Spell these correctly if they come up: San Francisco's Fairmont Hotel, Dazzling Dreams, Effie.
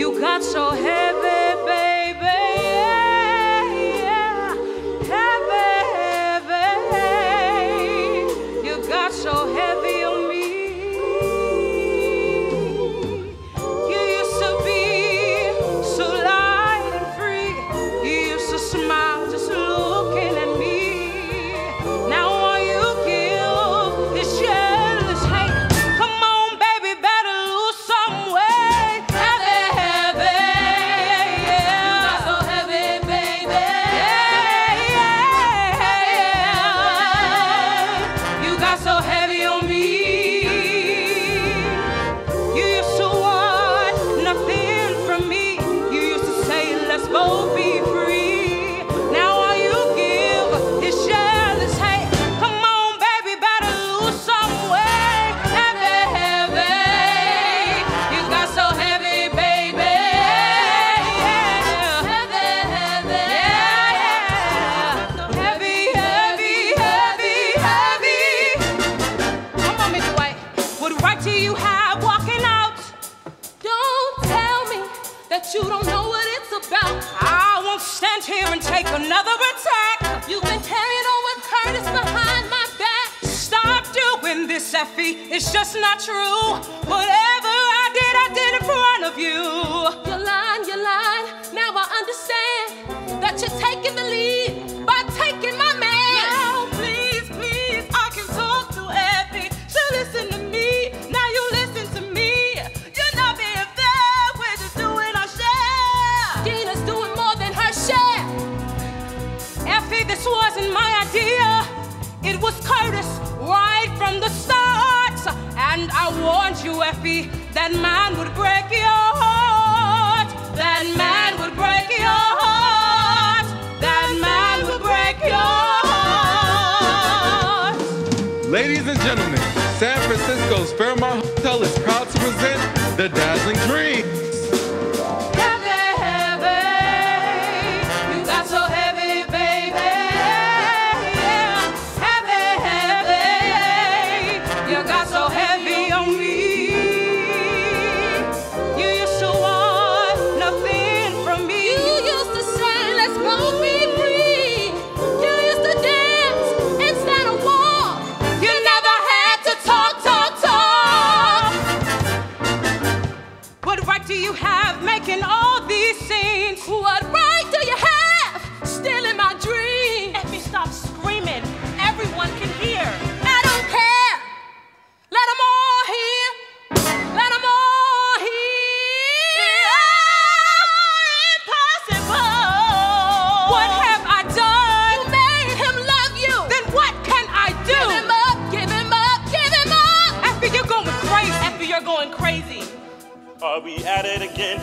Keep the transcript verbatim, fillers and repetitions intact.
You got so heavy, baby, yeah, yeah. Heavy, heavy. You got so heavy on me. You used to be so light and free. You used to smile just looking at me. Now all you give is jealous hate. Come on, baby, better lose some weight. Heavy, heavy, yeah. You got so heavy, baby. Yeah, yeah, yeah. You got so heavy on me. You used to want nothing from me. You used to say, let's both be free. Now all you give is jealous hate. Come on, baby, better lose some weight. Heavy, heavy. You got so heavy, baby. Yeah, heavy, heavy. Yeah, yeah. Heavy, heavy, heavy, heavy. Come on, Mister White. What right do you have walking out? Don't tell me that you don't know what it's about. I won't stand here and take another attack. You've been carrying on with Curtis behind my back. Stop doing this, Effie. It's just not true. Whatever I did, I did in front of you. You're lying, you're lying. Now I understand that you're taking the lead by taking my man. Now, please, please, I can talk to Effie. She listen to me. Now you listen to me. You're not being fair. We're just doing our share. Gina's doing more than her share. Effie, this wasn't my idea. It was Curtis right from the start. And I warned you, Effie, that man would break your heart. That man would break your heart. That man would break your heart. Ladies and gentlemen, San Francisco's Fairmont Hotel is proud to present the Dazzling Dreams. Heavy, heavy. You got so heavy, baby. Yeah. Heavy, heavy. You got so heavy on me. You used to want nothing from me. You used to say, let's both be free. You used to dance instead of walk. You never had to talk, talk, talk. What right do you have making all these scenes? What right do you have? Still in my dream. Effie, stop screaming. Everyone can hear. I don't care. Let them all hear. Let them all hear. Impossible. What have I done? You made him love you. Then what can I do? Give him up, give him up, give him up. Effie, you're going crazy. Effie, you're going crazy. Are we at it again?